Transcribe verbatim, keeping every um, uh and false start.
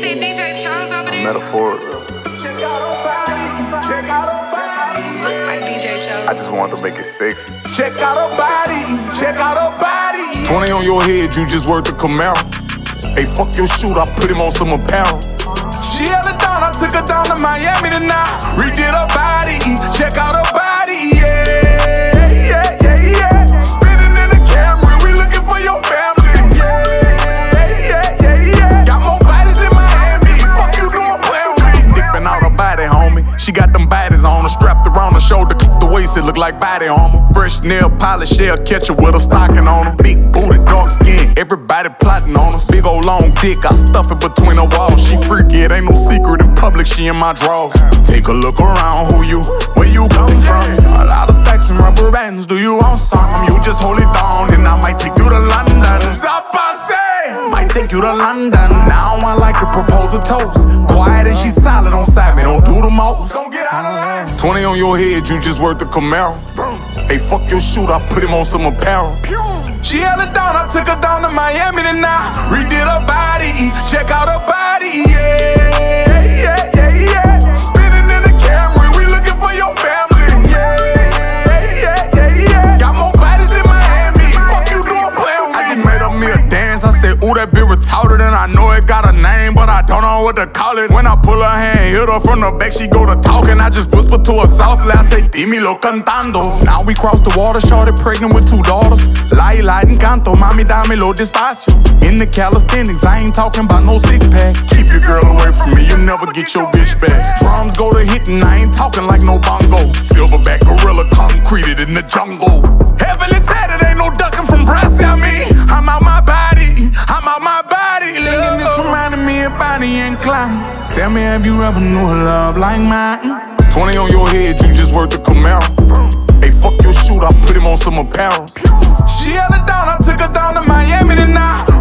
That D J Charles over there. Metaphor. Check out her body. Check out her body. Look like D J Charles. I just wanted to make it sexy. Check out her body. Check out her body. twenty on your head, you just worked a Camaro. Hey, fuck your shoot, I put him on some apparel. She held it down, I took her down to Miami tonight. Redid her body. Check out her body, yeah. Yeah, yeah, yeah. Spinning in the Camry, we looking for your family. Yeah, yeah, yeah, yeah. Got more bodies than Miami. Fuck you doing playing with me. Dipping out her body, homie. She got them bodies on her, strapped around her shoulder, clipped the waist, it look like body armor. Fresh nail polish, she'll catch her with a stocking on her. Big booty, dark skin, everybody plotting on us. Big old long dick, I stuff it between her walls. She freaky, it ain't no secret in public, she in my drawers. Take a look around, who you, where you come from? A lot of stacks and rubber bands, do you want some? You just hold it down and I might take you to London. Stop, I say, might take you to London. Now I like to propose a toast. Quiet and she solid on side, me don't do the most. Don't get out of line. twenty on your head, you just worth the Camaro. Hey, fuck your shoot, I put him on some apparel. She held it down, I took her down to Miami tonight. Redid her body, check out her body, yeah, yeah, yeah, yeah. Spinning in the Camry, we looking for your family, yeah, yeah, yeah, yeah. Got more bodies than Miami, fuck you doing playing with me. I just made up me a dance, I said, ooh, that bitch retarded, and I know it got a name, but I don't know what to call it. When I pull her hand, hit her from the back, she go to talking. I just whisper to her softly, I say, dímelo cantando. Now we cross the water, shorty pregnant with two daughters. La y la encanto, mami dámelo despacio. In the calisthenics, I ain't talking about no six pack. Keep your girl away from me, you never get your bitch back. Drums go to hitting, I ain't talking like no bongo. Silverback gorilla concreted in the jungle. Heavily tatted, ain't no ducking from Brassy, I mean. I'm out my body, I'm out my body. Lingin' this reminding me of Bonnie and Clyde. Tell me, have you ever knew a love like mine? twenty on your head, you just worth the Camaro. Hey, fuck your shoot, I put him on some apparel. She held it down, I took her down to Miami tonight.